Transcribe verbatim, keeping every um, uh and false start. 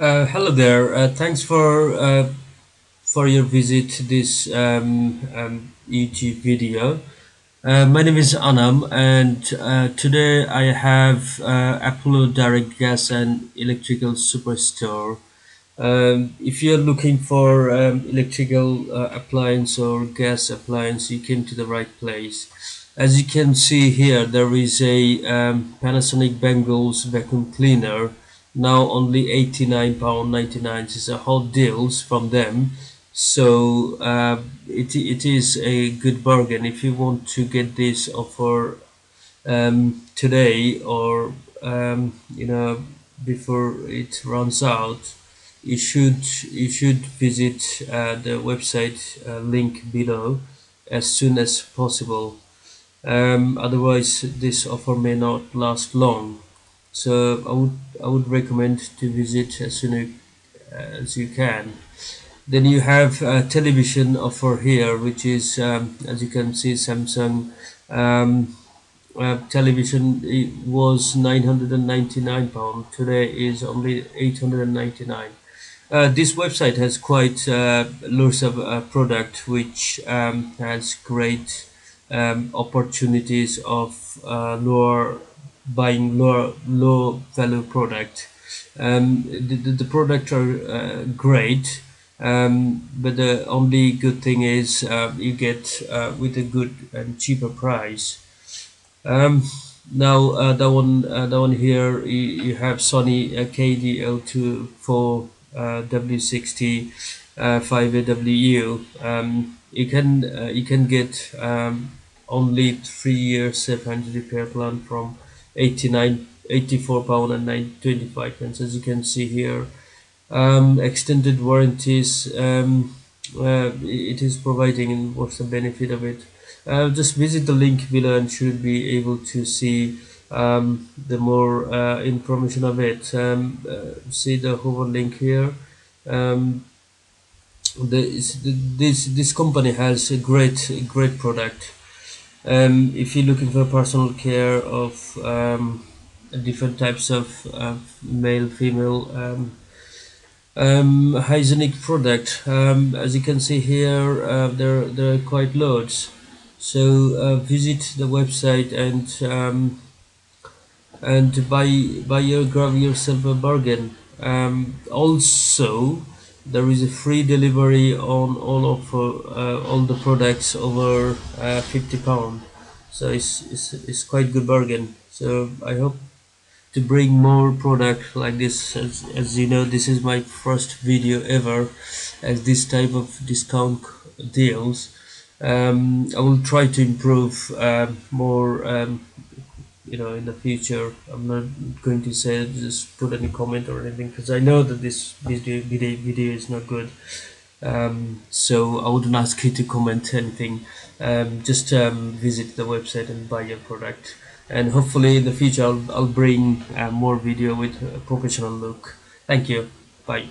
Uh, hello there. Uh, thanks for uh, for your visit to this um, um, YouTube video. Uh, my name is Anam, and uh, today I have uh, Apollo Direct Gas and Electrical Superstore. Um, if you're looking for um, electrical uh, appliance or gas appliance, you came to the right place. As you can see here, there is a um, Panasonic Bangles vacuum cleaner. Now only eighty-nine pound ninety-nine is a hot deals from them, so uh, it, it is a good bargain if you want to get this offer um, today, or um, you know, before it runs out. You should you should visit uh, the website uh, link below as soon as possible, um, otherwise this offer may not last long. So I would I would recommend to visit as soon as you can. Then you have a television offer here, which is um, as you can see, Samsung um, uh, television. It was nine hundred ninety-nine pounds. Today is only eight hundred ninety-nine. Uh, this website has quite uh, lots of uh, product which um, has great um, opportunities of uh, lower. buying low low value product. Um, the, the, the products are uh, great, um, but the only good thing is uh, you get uh, with a good and cheaper price. Um, now uh, that one uh, that one here, you, you have Sony uh, K D L twenty-four W six oh five A W U. Um, you can uh, you can get um, only three year seven hundred repair plan from eighty-nine, eighty-four pound and nine twenty-five pence, as you can see here. Um, extended warranties. Um, uh, it is providing, and what's the benefit of it? Uh, just visit the link below and should be able to see um, the more uh, information of it. Um, uh, see the hover link here. Um, this this this company has a great great product. Um, if you're looking for personal care of um, different types of uh, male, female um, um, hygienic product, um, as you can see here, uh, there there are quite loads. So uh, visit the website and um, and buy buy your grab yourself a bargain. Um, also, there is a free delivery on all of uh, all the products over uh, fifty pound, so it's, it's it's quite good bargain. So I hope to bring more product like this. As, as you know, this is my first video ever as this type of discount deals. um, I will try to improve uh, more um, you know, in the future. I'm not going to say just put any comment or anything, because I know that this video, video video is not good. Um, so I wouldn't ask you to comment anything. Um, just um, visit the website and buy your product. And hopefully in the future I'll, I'll bring uh, more video with a professional look. Thank you. Bye.